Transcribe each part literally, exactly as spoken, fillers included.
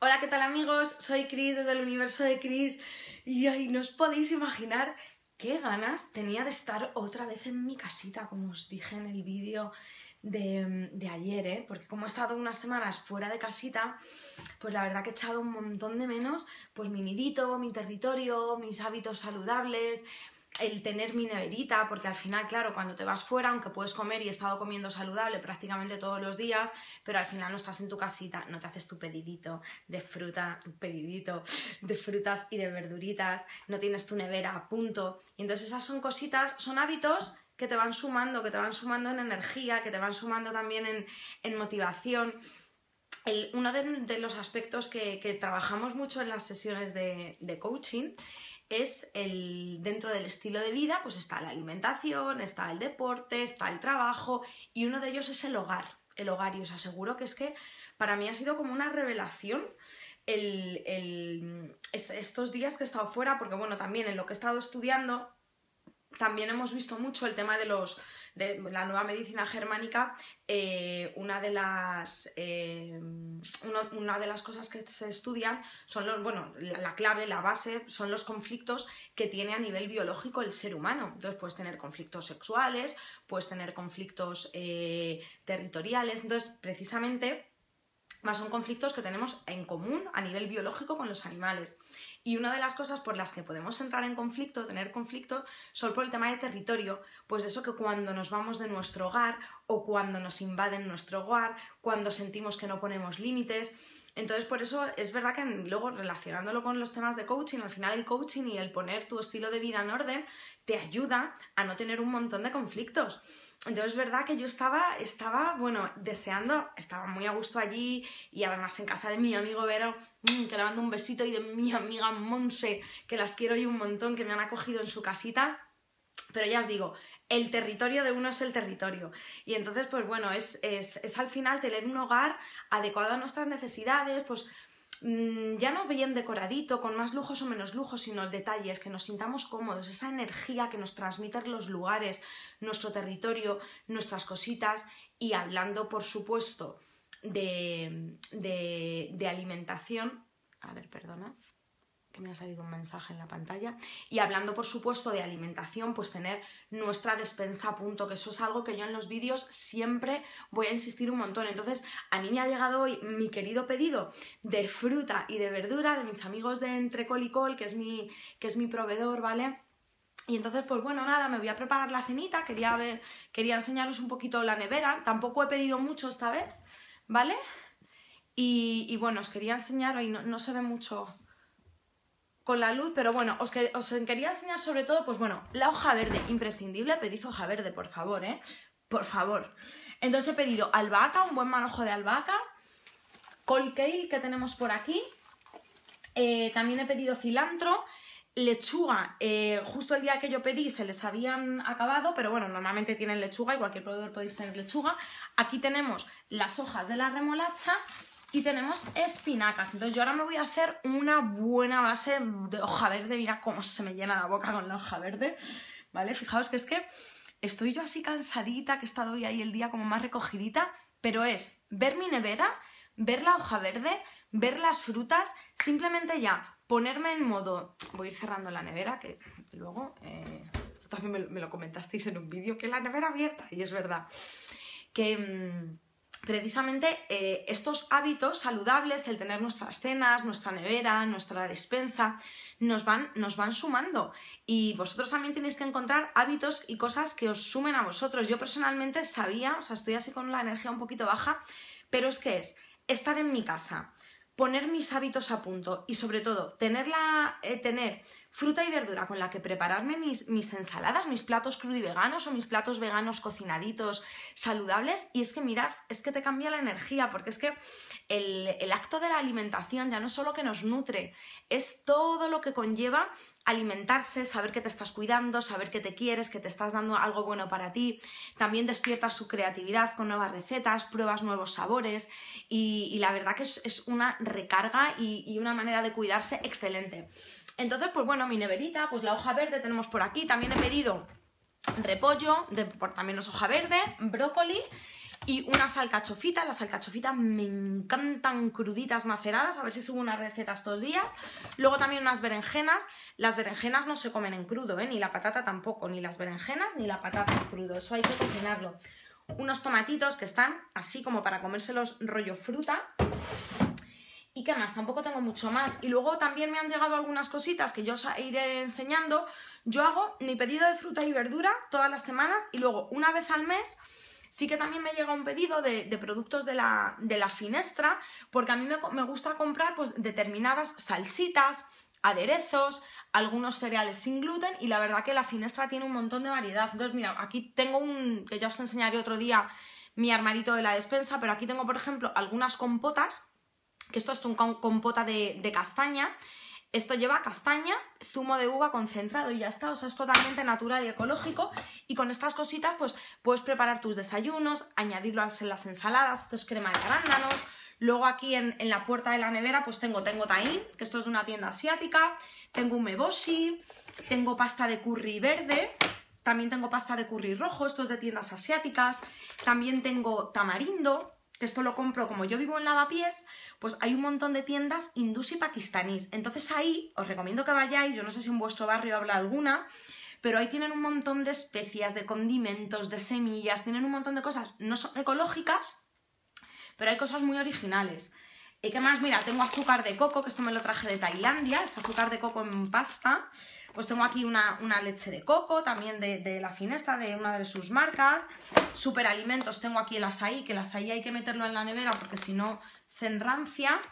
Hola, ¿qué tal amigos? Soy Cris desde El Universo de Cris y ay, no os podéis imaginar qué ganas tenía de estar otra vez en mi casita, como os dije en el vídeo de, de ayer, ¿eh? Porque como he estado unas semanas fuera de casita, pues la verdad que he echado un montón de menos pues mi nidito, mi territorio, mis hábitos saludables, el tener mi neverita, porque al final, claro, cuando te vas fuera, aunque puedes comer y he estado comiendo saludable prácticamente todos los días, pero al final no estás en tu casita, no te haces tu pedidito de fruta, tu pedidito de frutas y de verduritas, no tienes tu nevera a punto. Y entonces esas son cositas, son hábitos que te van sumando, que te van sumando en energía, que te van sumando también en, en motivación. El, uno de, de los aspectos que, que trabajamos mucho en las sesiones de, de coaching es el, dentro del estilo de vida, pues está la alimentación, está el deporte, está el trabajo y uno de ellos es el hogar. El hogar, y os aseguro que es que para mí ha sido como una revelación el, el, estos días que he estado fuera, porque bueno, también en lo que he estado estudiando también hemos visto mucho el tema de, los, de la nueva medicina germánica. Eh, una, de las, eh, uno, una de las cosas que se estudian son los, bueno, la, la clave, la base, son los conflictos que tiene a nivel biológico el ser humano. Entonces puedes tener conflictos sexuales, puedes tener conflictos eh, territoriales. Entonces, precisamente, más son conflictos que tenemos en común a nivel biológico con los animales. Y una de las cosas por las que podemos entrar en conflicto, tener conflicto, son por el tema de territorio, pues eso, que cuando nos vamos de nuestro hogar o cuando nos invaden nuestro hogar, cuando sentimos que no ponemos límites. Entonces, por eso es verdad que luego, relacionándolo con los temas de coaching, al final el coaching y el poner tu estilo de vida en orden te ayuda a no tener un montón de conflictos. Entonces es verdad que yo estaba, estaba, bueno, deseando, estaba muy a gusto allí y además en casa de mi amigo Vero, que le mando un besito, y de mi amiga Monse, que las quiero y un montón, que me han acogido en su casita. Pero ya os digo, el territorio de uno es el territorio. Y entonces, pues bueno, es, es, es al final tener un hogar adecuado a nuestras necesidades, pues ya no bien decoradito, con más lujos o menos lujos, sino detalles, que nos sintamos cómodos, esa energía que nos transmiten los lugares, nuestro territorio, nuestras cositas. Y hablando, por supuesto, de, de, de alimentación, a ver, perdonad, que me ha salido un mensaje en la pantalla, y hablando por supuesto de alimentación, pues tener nuestra despensa a punto, que eso es algo que yo en los vídeos siempre voy a insistir un montón. Entonces a mí me ha llegado hoy mi querido pedido de fruta y de verdura de mis amigos de Entre Col y Col, que es mi, que es mi proveedor, ¿vale? Y entonces, pues bueno, nada, me voy a preparar la cenita, quería, ver, quería enseñaros un poquito la nevera, tampoco he pedido mucho esta vez, ¿vale? Y, y bueno, os quería enseñar, hoy no, no se ve mucho con la luz, pero bueno, os, que, os quería enseñar sobre todo, pues bueno, la hoja verde, imprescindible. Pedid hoja verde, por favor, ¿eh? Por favor. Entonces he pedido albahaca, un buen manojo de albahaca, col kale que tenemos por aquí, eh, también he pedido cilantro, lechuga, eh, justo el día que yo pedí se les habían acabado, pero bueno, normalmente tienen lechuga y cualquier proveedor podéis tener lechuga. Aquí tenemos las hojas de la remolacha y tenemos espinacas. Entonces yo ahora me voy a hacer una buena base de hoja verde. Mira cómo se me llena la boca con la hoja verde, ¿vale? Fijaos que es que estoy yo así cansadita, que he estado hoy ahí el día como más recogidita, pero es ver mi nevera, ver la hoja verde, ver las frutas, simplemente ya ponerme en modo... Voy a ir cerrando la nevera, que luego... Eh, esto también me lo, me lo comentasteis en un vídeo, que la nevera abierta, y es verdad que... Mmm, precisamente eh, estos hábitos saludables, el tener nuestras cenas, nuestra nevera, nuestra despensa, nos van, nos van sumando. Y vosotros también tenéis que encontrar hábitos y cosas que os sumen a vosotros. Yo personalmente sabía, o sea, estoy así con la energía un poquito baja, pero es que es estar en mi casa, poner mis hábitos a punto y sobre todo tener, la, eh, tener fruta y verdura con la que prepararme mis, mis ensaladas, mis platos crudo y veganos o mis platos veganos cocinaditos, saludables. Y es que mirad, es que te cambia la energía, porque es que el, el acto de la alimentación ya no es solo que nos nutre, es todo lo que conlleva alimentarse, saber que te estás cuidando, saber que te quieres, que te estás dando algo bueno para ti. También despiertas su creatividad con nuevas recetas, pruebas nuevos sabores y, y la verdad que es, es una recarga y, y una manera de cuidarse excelente. Entonces, pues bueno, mi neverita, pues la hoja verde tenemos por aquí. También he pedido repollo, de, por, también es hoja verde, brócoli y unas alcachofitas. Las alcachofitas me encantan cruditas, maceradas, a ver si subo una receta estos días. Luego también unas berenjenas. Las berenjenas no se comen en crudo, ¿eh? Ni la patata tampoco, ni las berenjenas ni la patata en crudo, eso hay que cocinarlo. Unos tomatitos que están así como para comérselos rollo fruta. ¿Y qué más? Tampoco tengo mucho más. Y luego también me han llegado algunas cositas que yo os iré enseñando. Yo hago mi pedido de fruta y verdura todas las semanas y luego una vez al mes sí que también me llega un pedido de, de productos de la, de la Finestra, porque a mí me, me gusta comprar pues determinadas salsitas, aderezos, algunos cereales sin gluten, y la verdad que la Finestra tiene un montón de variedad. Entonces mira, aquí tengo un, que ya os enseñaré otro día mi armarito de la despensa, pero aquí tengo por ejemplo algunas compotas, que esto es un compota de, de castaña. Esto lleva castaña, zumo de uva concentrado y ya está. O sea, es totalmente natural y ecológico. Y con estas cositas, pues, puedes preparar tus desayunos, añadirlo en las ensaladas. Esto es crema de arándanos. Luego aquí en, en la puerta de la nevera, pues tengo, tengo tahín, que esto es de una tienda asiática. Tengo un meboshi, tengo pasta de curry verde. También tengo pasta de curry rojo, esto es de tiendas asiáticas. También tengo tamarindo, que esto lo compro, como yo vivo en Lavapiés, pues hay un montón de tiendas hindús y pakistanís. Entonces ahí os recomiendo que vayáis, yo no sé si en vuestro barrio habrá alguna, pero ahí tienen un montón de especias, de condimentos, de semillas, tienen un montón de cosas, no son ecológicas, pero hay cosas muy originales. ¿Y qué más? Mira, tengo azúcar de coco, que esto me lo traje de Tailandia, este azúcar de coco en pasta. Pues tengo aquí una, una leche de coco, también de, de la Finestra, de una de sus marcas. Superalimentos, tengo aquí el asaí, que el asaí hay que meterlo en la nevera porque si no se enrancia.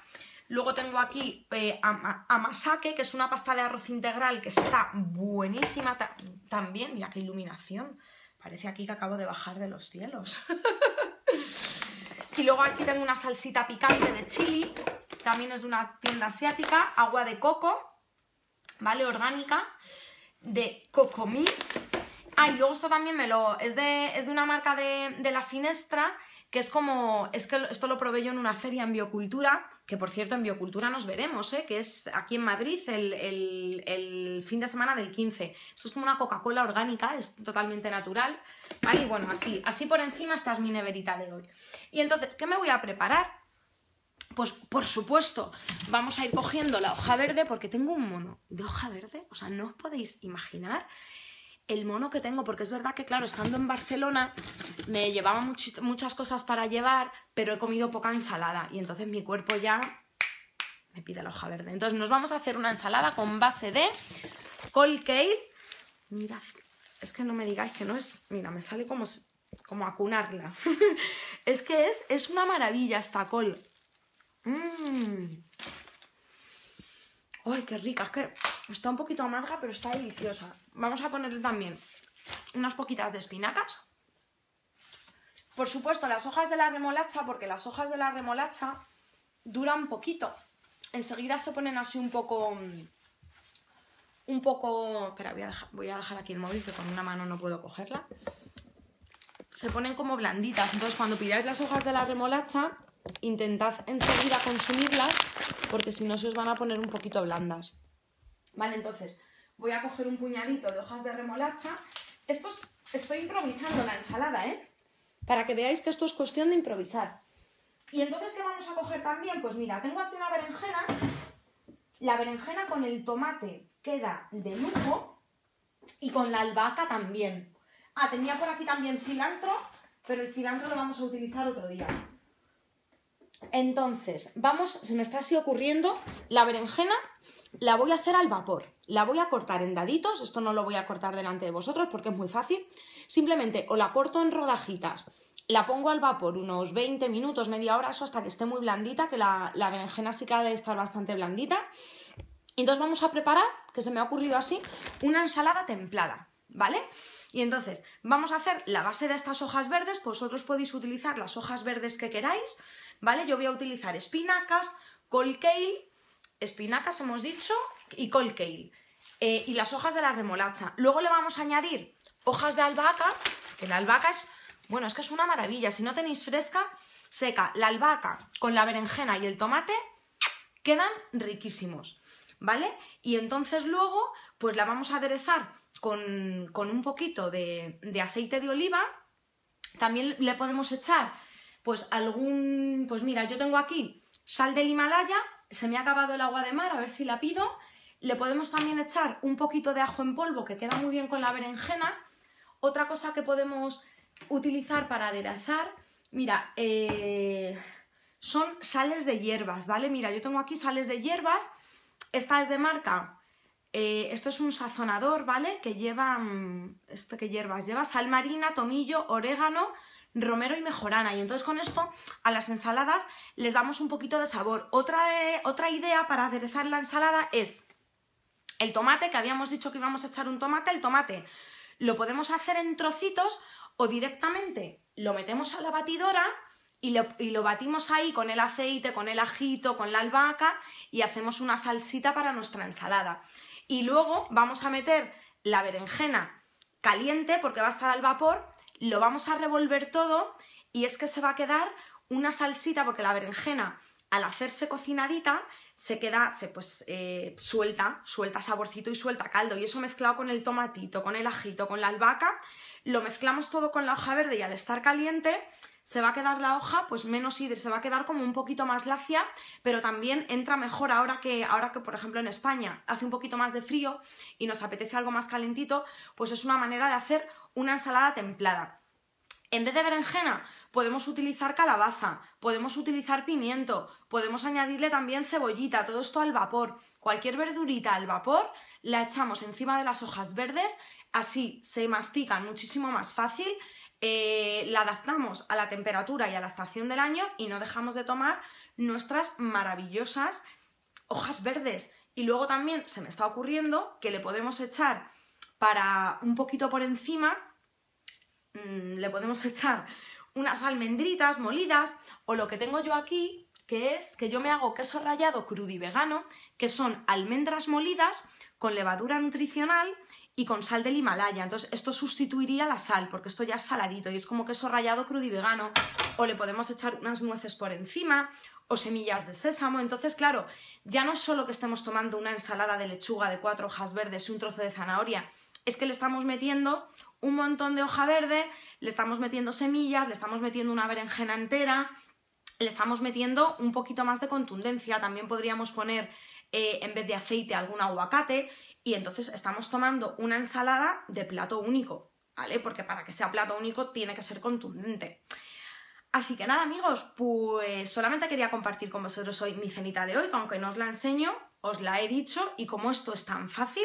Luego tengo aquí eh, ama, amasake, que es una pasta de arroz integral que está buenísima ta también. Mira qué iluminación, parece aquí que acabo de bajar de los cielos. Y luego aquí tengo una salsita picante de chili, también es de una tienda asiática, agua de coco, ¿vale? Orgánica, de Cocomi. Ah, y luego esto también me lo... Es de, es de una marca de, de la Finestra, que es como... Es que esto lo probé yo en una feria en Biocultura, que por cierto en Biocultura nos veremos, ¿eh? Que es aquí en Madrid el, el, el fin de semana del quince. Esto es como una Coca-Cola orgánica, es totalmente natural, ¿vale? Y bueno, así, así por encima esta es mi neverita de hoy. Y entonces, ¿qué me voy a preparar? Pues por supuesto, vamos a ir cogiendo la hoja verde, porque tengo un mono de hoja verde, o sea, no os podéis imaginar el mono que tengo, porque es verdad que claro, estando en Barcelona me llevaba much muchas cosas para llevar, pero he comido poca ensalada y entonces mi cuerpo ya me pide la hoja verde. Entonces nos vamos a hacer una ensalada con base de col kale. Mirad, es que no me digáis que no es, mira, me sale como, como acunarla. Es que es, es una maravilla esta col. Mmm. Ay, qué rica, es que está un poquito amarga, pero está deliciosa. Vamos a ponerle también unas poquitas de espinacas. Por supuesto, las hojas de la remolacha, porque las hojas de la remolacha duran poquito. Enseguida se ponen así un poco... Un poco... Espera, voy a dejar, voy a dejar aquí el móvil, que con una mano no puedo cogerla. Se ponen como blanditas. Entonces, cuando pidáis las hojas de la remolacha, intentad enseguida consumirlas, porque si no se os van a poner un poquito blandas. Vale, entonces voy a coger un puñadito de hojas de remolacha. Esto es, estoy improvisando la ensalada, ¿eh? Para que veáis que esto es cuestión de improvisar. Y entonces, ¿qué vamos a coger también? Pues mira, tengo aquí una berenjena. La berenjena con el tomate queda de lujo y con la albahaca también. Ah, tenía por aquí también cilantro, pero el cilantro lo vamos a utilizar otro día. Entonces, vamos, se me está así ocurriendo, la berenjena la voy a hacer al vapor, la voy a cortar en daditos, esto no lo voy a cortar delante de vosotros porque es muy fácil, simplemente o la corto en rodajitas, la pongo al vapor unos veinte minutos, media hora, eso hasta que esté muy blandita, que la, la berenjena sí que ha de estar bastante blandita. Entonces vamos a preparar, que se me ha ocurrido así, una ensalada templada, ¿vale? Y entonces vamos a hacer la base de estas hojas verdes, pues vosotros podéis utilizar las hojas verdes que queráis, ¿vale? Yo voy a utilizar espinacas, col kale, espinacas hemos dicho, y col kale, eh, y las hojas de la remolacha. Luego le vamos a añadir hojas de albahaca, que la albahaca es, bueno, es que es una maravilla, si no tenéis fresca, seca. La albahaca con la berenjena y el tomate quedan riquísimos, ¿vale? Y entonces luego pues la vamos a aderezar con, con un poquito de, de aceite de oliva También le podemos echar, pues algún... Pues mira, yo tengo aquí sal del Himalaya, se me ha acabado el agua de mar, a ver si la pido. Le podemos también echar un poquito de ajo en polvo, que queda muy bien con la berenjena. Otra cosa que podemos utilizar para aderezar, mira, eh, son sales de hierbas, ¿vale? Mira, yo tengo aquí sales de hierbas, esta es de marca... Eh, esto es un sazonador, ¿vale? Que lleva... ¿Esto qué hierbas? Lleva sal marina, tomillo, orégano, romero y mejorana. Y entonces con esto a las ensaladas les damos un poquito de sabor. Otra, de, otra idea para aderezar la ensalada es el tomate, que habíamos dicho que íbamos a echar un tomate. El tomate lo podemos hacer en trocitos o directamente lo metemos a la batidora y lo, y lo batimos ahí con el aceite, con el ajito, con la albahaca y hacemos una salsita para nuestra ensalada. Y luego vamos a meter la berenjena caliente, porque va a estar al vapor, lo vamos a revolver todo y es que se va a quedar una salsita, porque la berenjena, al hacerse cocinadita, se queda se, pues, eh, suelta, suelta saborcito y suelta caldo. Y eso mezclado con el tomatito, con el ajito, con la albahaca, lo mezclamos todo con la hoja verde y al estar caliente se va a quedar la hoja pues menos hidra, se va a quedar como un poquito más lacia, pero también entra mejor ahora que, ahora que por ejemplo en España hace un poquito más de frío y nos apetece algo más calentito, pues es una manera de hacer una ensalada templada. En vez de berenjena podemos utilizar calabaza, podemos utilizar pimiento, podemos añadirle también cebollita, todo esto al vapor, cualquier verdurita al vapor la echamos encima de las hojas verdes, así se mastican muchísimo más fácil. Eh, la adaptamos a la temperatura y a la estación del año y no dejamos de tomar nuestras maravillosas hojas verdes. Y luego también se me está ocurriendo que le podemos echar para un poquito por encima, mmm, le podemos echar unas almendritas molidas o lo que tengo yo aquí, que es que yo me hago queso rallado crudo y vegano, que son almendras molidas con levadura nutricional y con sal del Himalaya. Entonces esto sustituiría la sal, porque esto ya es saladito y es como queso rallado crudo y vegano, o le podemos echar unas nueces por encima o semillas de sésamo. Entonces claro, ya no es solo que estemos tomando una ensalada de lechuga de cuatro hojas verdes y un trozo de zanahoria, es que le estamos metiendo un montón de hoja verde, le estamos metiendo semillas, le estamos metiendo una berenjena entera, le estamos metiendo un poquito más de contundencia. También podríamos poner eh, en vez de aceite algún aguacate. Y entonces estamos tomando una ensalada de plato único, ¿vale? Porque para que sea plato único tiene que ser contundente. Así que nada, amigos, pues solamente quería compartir con vosotros hoy mi cenita de hoy, que aunque no os la enseño, os la he dicho, y como esto es tan fácil,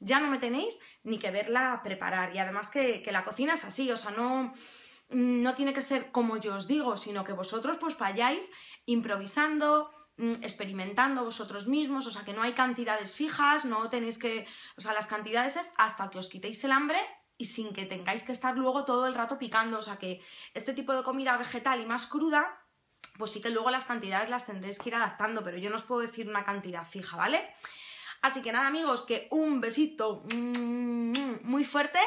ya no me tenéis ni que verla preparar. Y además que, que la cocina es así, o sea, no, no tiene que ser como yo os digo, sino que vosotros pues vayáis improvisando, experimentando vosotros mismos, o sea que no hay cantidades fijas, no tenéis que, o sea las cantidades es hasta que os quitéis el hambre y sin que tengáis que estar luego todo el rato picando, o sea que este tipo de comida vegetal y más cruda, pues sí que luego las cantidades las tendréis que ir adaptando, pero yo no os puedo decir una cantidad fija, ¿vale? Así que nada, amigos, que un besito muy fuerte.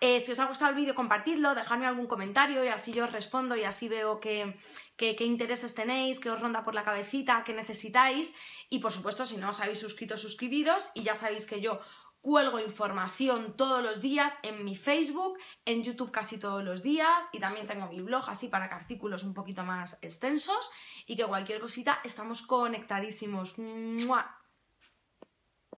Eh, si os ha gustado el vídeo, compartidlo, dejadme algún comentario y así yo os respondo y así veo qué que, que intereses tenéis, qué os ronda por la cabecita, qué necesitáis. Y por supuesto, si no os habéis suscrito, suscribiros. Y ya sabéis que yo cuelgo información todos los días en mi Facebook, en YouTube casi todos los días, y también tengo mi blog así para que artículos un poquito más extensos, y que cualquier cosita estamos conectadísimos. ¡Mua!